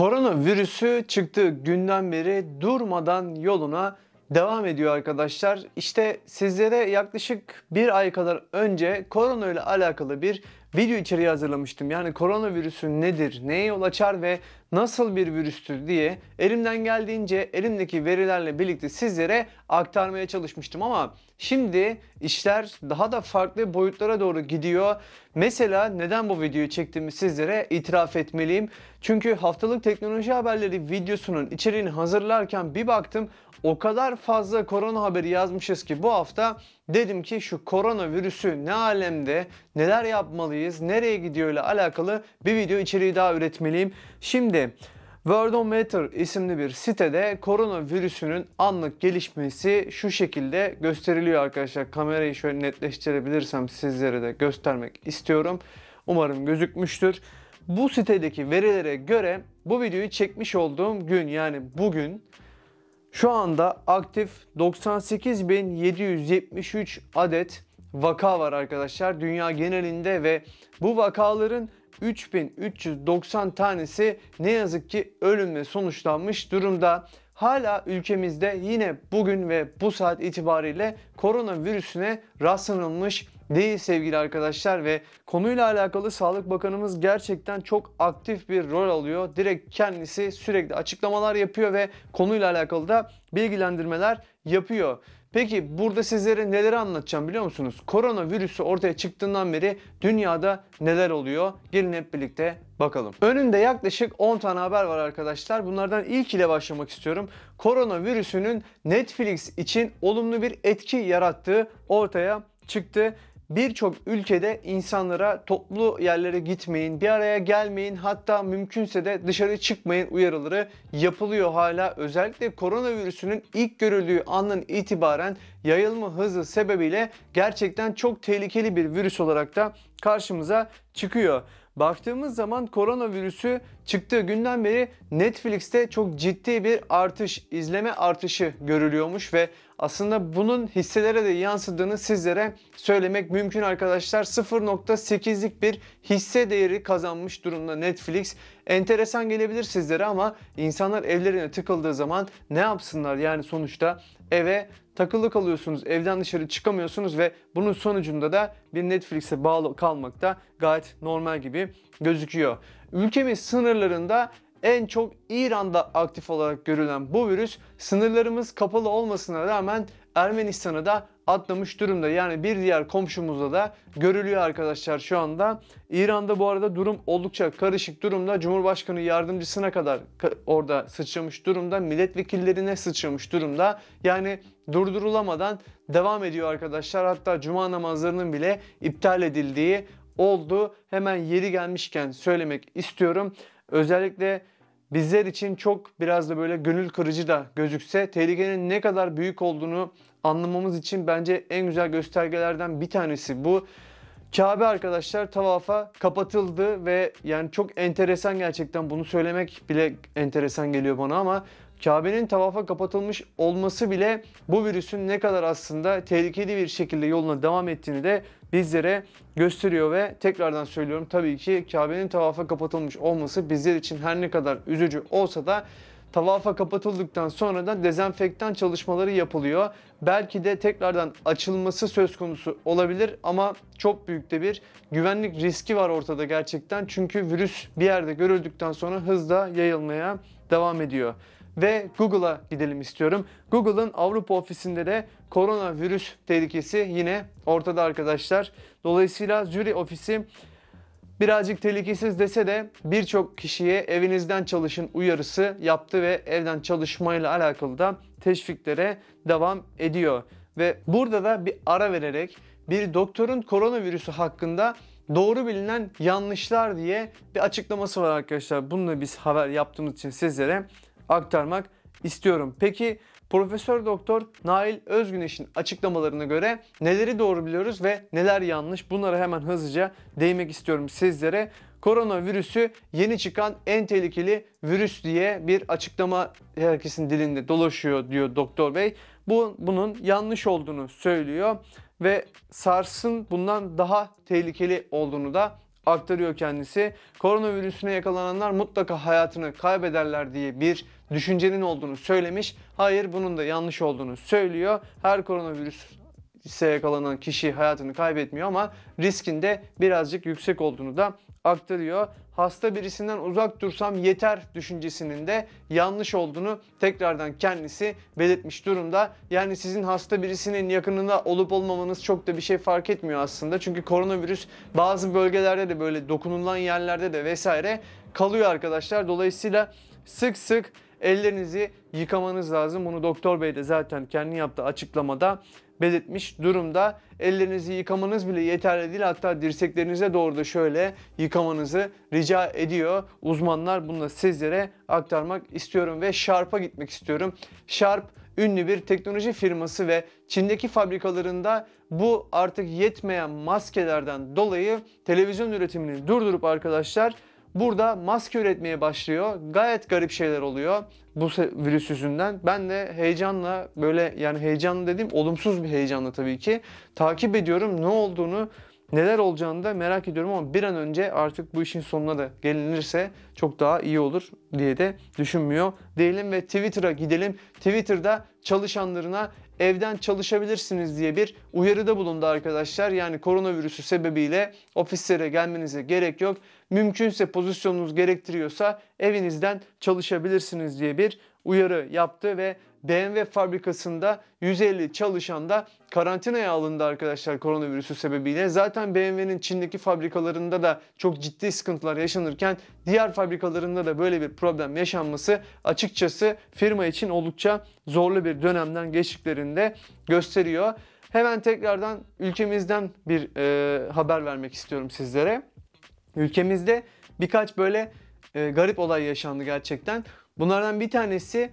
Korona virüsü çıktığı günden beri durmadan yoluna devam ediyor arkadaşlar. İşte sizlere yaklaşık bir ay kadar önce korona ile alakalı bir video içeriği hazırlamıştım. Yani korona virüsü nedir, neye yol açar ve nasıl bir virüstür diye elimden geldiğince elimdeki verilerle birlikte sizlere aktarmaya çalışmıştım. Ama şimdi işler daha da farklı boyutlara doğru gidiyor. Mesela neden bu videoyu çektiğimi sizlere itiraf etmeliyim. Çünkü haftalık teknoloji haberleri videosunun içeriğini hazırlarken bir baktım o kadar fazla korona haberi yazmışız ki bu hafta dedim ki şu korona virüsü ne alemde, neler yapmalıyız, nereye gidiyor ile alakalı bir video içeriği daha üretmeliyim. Şimdi Worldometer isimli bir sitede korona virüsünün anlık gelişmesi şu şekilde gösteriliyor arkadaşlar. Kamerayı şöyle netleştirebilirsem sizlere de göstermek istiyorum. Umarım gözükmüştür. Bu sitedeki verilere göre bu videoyu çekmiş olduğum gün, yani bugün şu anda aktif 98.773 adet vaka var arkadaşlar dünya genelinde ve bu vakaların 3.390 tanesi ne yazık ki ölümle sonuçlanmış durumda. Hala ülkemizde yine bugün ve bu saat itibariyle koronavirüsüne rastlanılmış değil sevgili arkadaşlar ve konuyla alakalı Sağlık Bakanımız gerçekten çok aktif bir rol alıyor. Direkt kendisi sürekli açıklamalar yapıyor ve konuyla alakalı da bilgilendirmeler yapıyor. Peki burada sizlere neleri anlatacağım biliyor musunuz? Koronavirüsü ortaya çıktığından beri dünyada neler oluyor? Gelin hep birlikte bakalım. Önümde yaklaşık 10 tane haber var arkadaşlar. Bunlardan ilk ile başlamak istiyorum. Koronavirüsünün Netflix için olumlu bir etki yarattığı ortaya çıktı. Birçok ülkede insanlara toplu yerlere gitmeyin, bir araya gelmeyin, hatta mümkünse de dışarı çıkmayın uyarıları yapılıyor hala. Özellikle koronavirüsünün ilk görüldüğü andan itibaren yayılma hızı sebebiyle gerçekten çok tehlikeli bir virüs olarak da karşımıza çıkıyor. Baktığımız zaman koronavirüsü çıktığı günden beri Netflix'te çok ciddi bir artış, izleme artışı görülüyormuş ve aslında bunun hisselere de yansıdığını sizlere söylemek mümkün arkadaşlar. 0.8'lik bir hisse değeri kazanmış durumda Netflix. Enteresan gelebilir sizlere ama insanlar evlerine tıkıldığı zaman ne yapsınlar? Yani sonuçta eve takılı kalıyorsunuz, evden dışarı çıkamıyorsunuz ve bunun sonucunda da bir Netflix'e bağlı kalmak da gayet normal gibi gözüküyor. Ülkemiz sınırlarında en çok İran'da aktif olarak görülen bu virüs sınırlarımız kapalı olmasına rağmen Ermenistan'a da atlamış durumda. Yani bir diğer komşumuzda da görülüyor arkadaşlar şu anda. İran'da bu arada durum oldukça karışık durumda. Cumhurbaşkanı yardımcısına kadar orada sıçramış durumda. Milletvekillerine sıçramış durumda. Yani durdurulamadan devam ediyor arkadaşlar. Hatta cuma namazlarının bile iptal edildiği oldu. Hemen yeri gelmişken söylemek istiyorum. Özellikle bizler için çok biraz da böyle gönül kırıcı da gözükse tehlikenin ne kadar büyük olduğunu anlamamız için bence en güzel göstergelerden bir tanesi bu. Kâbe arkadaşlar tavafa kapatıldı ve yani çok enteresan, gerçekten bunu söylemek bile enteresan geliyor bana ama Kâbe'nin tavafa kapatılmış olması bile bu virüsün ne kadar aslında tehlikeli bir şekilde yoluna devam ettiğini de bizlere gösteriyor ve tekrardan söylüyorum, tabii ki Kâbe'nin tavafa kapatılmış olması bizler için her ne kadar üzücü olsa da tavafa kapatıldıktan sonra da dezenfektan çalışmaları yapılıyor. Belki de tekrardan açılması söz konusu olabilir ama çok büyük de bir güvenlik riski var ortada gerçekten. Çünkü virüs bir yerde görüldükten sonra hızla yayılmaya devam ediyor. Ve Google'a gidelim istiyorum. Google'ın Avrupa ofisinde de koronavirüs tehlikesi yine ortada arkadaşlar. Dolayısıyla Zürih ofisi birazcık tehlikesiz dese de birçok kişiye evinizden çalışın uyarısı yaptı ve evden çalışmayla alakalı da teşviklere devam ediyor. Ve burada da bir ara vererek bir doktorun koronavirüsü hakkında doğru bilinen yanlışlar diye bir açıklaması var arkadaşlar. Bununla biz haber yaptığımız için sizlere aktarmak istiyorum. Peki Profesör Doktor Nail Özgüneş'in açıklamalarına göre neleri doğru biliyoruz ve neler yanlış? Bunlara hemen hızlıca değinmek istiyorum sizlere. Koronavirüsü yeni çıkan en tehlikeli virüs diye bir açıklama herkesin dilinde dolaşıyor diyor Doktor Bey. Bunun yanlış olduğunu söylüyor ve SARS'ın bundan daha tehlikeli olduğunu da aktarıyor kendisi. Koronavirüsüne yakalananlar mutlaka hayatını kaybederler diye bir düşüncenin olduğunu söylemiş. Hayır, bunun da yanlış olduğunu söylüyor. Her koronavirüse yakalanan kişi hayatını kaybetmiyor ama riskin de birazcık yüksek olduğunu da aktarıyor. Hasta birisinden uzak dursam yeter düşüncesinin de yanlış olduğunu tekrardan kendisi belirtmiş durumda. Yani sizin hasta birisinin yakınında olup olmamanız çok da bir şey fark etmiyor aslında. Çünkü koronavirüs bazı bölgelerde de böyle dokunulan yerlerde de vesaire kalıyor arkadaşlar. Dolayısıyla sık sık ellerinizi yıkamanız lazım. Bunu Doktor Bey de zaten kendi yaptığı açıklamada belirtmiş durumda. Ellerinizi yıkamanız bile yeterli değil. Hatta dirseklerinize doğru da şöyle yıkamanızı rica ediyor. Uzmanlar bunu da sizlere aktarmak istiyorum ve Sharp'a gitmek istiyorum. Sharp ünlü bir teknoloji firması ve Çin'deki fabrikalarında bu artık yetmeyen maskelerden dolayı televizyon üretimini durdurup arkadaşlar burada maske üretmeye başlıyor. Gayet garip şeyler oluyor bu virüs yüzünden. Ben de heyecanla böyle, yani heyecanlı dediğim olumsuz bir heyecanla tabii ki takip ediyorum. Ne olduğunu, neler olacağını da merak ediyorum ama bir an önce artık bu işin sonuna da gelinirse çok daha iyi olur diye de düşünmüyor değilim. Ve Twitter'a gidelim. Twitter'da çalışanlarına evden çalışabilirsiniz diye bir uyarıda bulundu arkadaşlar. Yani koronavirüsü sebebiyle ofislere gelmenize gerek yok. Mümkünse pozisyonunuz gerektiriyorsa evinizden çalışabilirsiniz diye bir uyarı yaptı ve BMW fabrikasında 150 çalışan da karantinaya alındı arkadaşlar koronavirüsü sebebiyle. Zaten BMW'nin Çin'deki fabrikalarında da çok ciddi sıkıntılar yaşanırken diğer fabrikalarında da böyle bir problem yaşanması açıkçası firma için oldukça zorlu bir dönemden geçtiklerini de gösteriyor. Hemen tekrardan ülkemizden bir haber vermek istiyorum sizlere. Ülkemizde birkaç böyle garip olay yaşandı gerçekten. Bunlardan bir tanesi,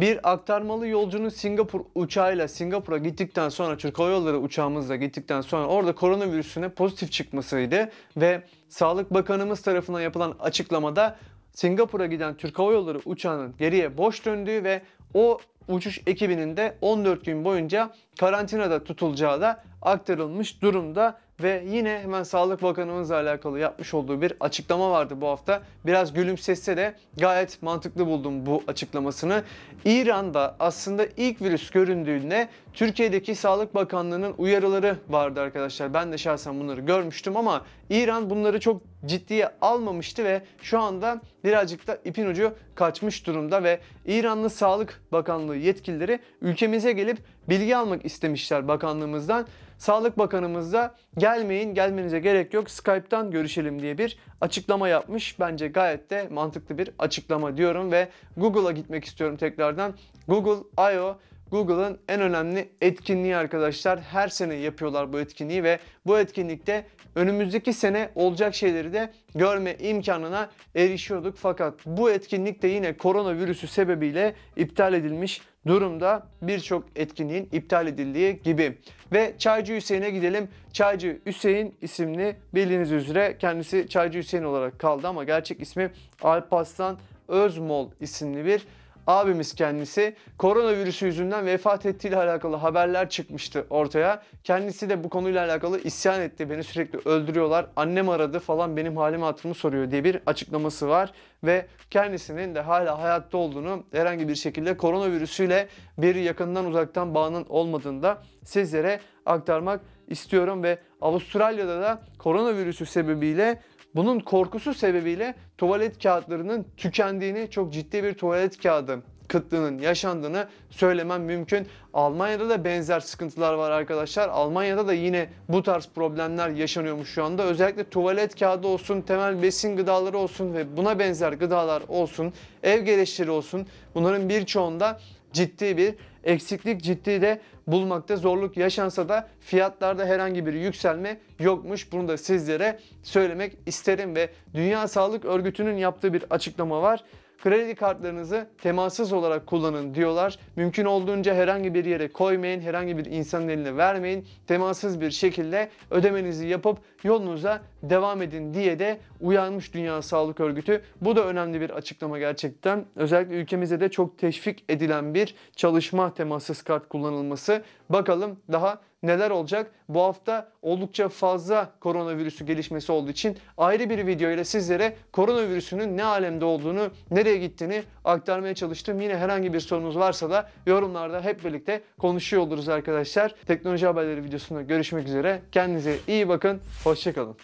bir aktarmalı yolcunun Singapur uçağıyla Singapur'a gittikten sonra, Türk Hava Yolları uçağımızla gittikten sonra orada koronavirüsüne pozitif çıkmasıydı. Ve Sağlık Bakanımız tarafından yapılan açıklamada Singapur'a giden Türk Hava Yolları uçağının geriye boş döndüğü ve o uçuş ekibinin de 14 gün boyunca karantinada tutulacağı da aktarılmış durumda. Ve yine hemen Sağlık Bakanımızla alakalı yapmış olduğu bir açıklama vardı bu hafta. Biraz gülümsese de gayet mantıklı buldum bu açıklamasını. İran'da aslında ilk virüs göründüğünde Türkiye'deki Sağlık Bakanlığı'nın uyarıları vardı arkadaşlar. Ben de şahsen bunları görmüştüm ama İran bunları çok ciddiye almamıştı ve şu anda birazcık da ipin ucu kaçmış durumda ve İranlı Sağlık Bakanlığı yetkilileri ülkemize gelip bilgi almak istemişler bakanlığımızdan. Sağlık Bakanımız da gelmeyin, gelmenize gerek yok, Skype'tan görüşelim diye bir açıklama yapmış. Bence gayet de mantıklı bir açıklama diyorum ve Google'a gitmek istiyorum tekrardan. Google I.O. Google'ın en önemli etkinliği arkadaşlar. Her sene yapıyorlar bu etkinliği ve bu etkinlikte önümüzdeki sene olacak şeyleri de görme imkanına erişiyorduk. Fakat bu etkinlik de yine koronavirüsü sebebiyle iptal edilmiş durumda, birçok etkinliğin iptal edildiği gibi. Ve Çaycı Hüseyin'e gidelim. Çaycı Hüseyin isimli, bildiğiniz üzere kendisi Çaycı Hüseyin olarak kaldı ama gerçek ismi Alparslan Özmol isimli bir abimiz kendisi. Koronavirüsü yüzünden vefat ettiğiyle alakalı haberler çıkmıştı ortaya. Kendisi de bu konuyla alakalı isyan etti. Beni sürekli öldürüyorlar. Annem aradı falan, benim halimi hatırımı soruyor diye bir açıklaması var. Ve kendisinin de hala hayatta olduğunu, herhangi bir şekilde koronavirüsüyle bir yakından uzaktan bağının olmadığını da sizlere aktarmak istiyorum. Ve Avustralya'da da koronavirüsü sebebiyle, bunun korkusu sebebiyle tuvalet kağıtlarının tükendiğini, çok ciddi bir tuvalet kağıdı kıtlığının yaşandığını söylemem mümkün. Almanya'da da benzer sıkıntılar var arkadaşlar. Almanya'da da yine bu tarz problemler yaşanıyormuş şu anda. Özellikle tuvalet kağıdı olsun, temel besin gıdaları olsun ve buna benzer gıdalar olsun, ev gereçleri olsun, bunların birçoğunda ciddi bir eksiklik, ciddi de bulmakta zorluk yaşansa da fiyatlarda herhangi bir yükselme yokmuş. Bunu da sizlere söylemek isterim ve Dünya Sağlık Örgütü'nün yaptığı bir açıklama var. Kredi kartlarınızı temassız olarak kullanın diyorlar. Mümkün olduğunca herhangi bir yere koymayın, herhangi bir insanın eline vermeyin. Temassız bir şekilde ödemenizi yapıp yolunuza devam edin diye de uyarmış Dünya Sağlık Örgütü. Bu da önemli bir açıklama gerçekten. Özellikle ülkemizde de çok teşvik edilen bir çalışma, temassız kart kullanılması. Bakalım daha neler olacak? Bu hafta oldukça fazla koronavirüsü gelişmesi olduğu için ayrı bir video ile sizlere koronavirüsünün ne alemde olduğunu, nereye gittiğini aktarmaya çalıştım. Yine herhangi bir sorunuz varsa da yorumlarda hep birlikte konuşuyor oluruz arkadaşlar. Teknoloji Haberleri videosunda görüşmek üzere. Kendinize iyi bakın. Hoşça kalın.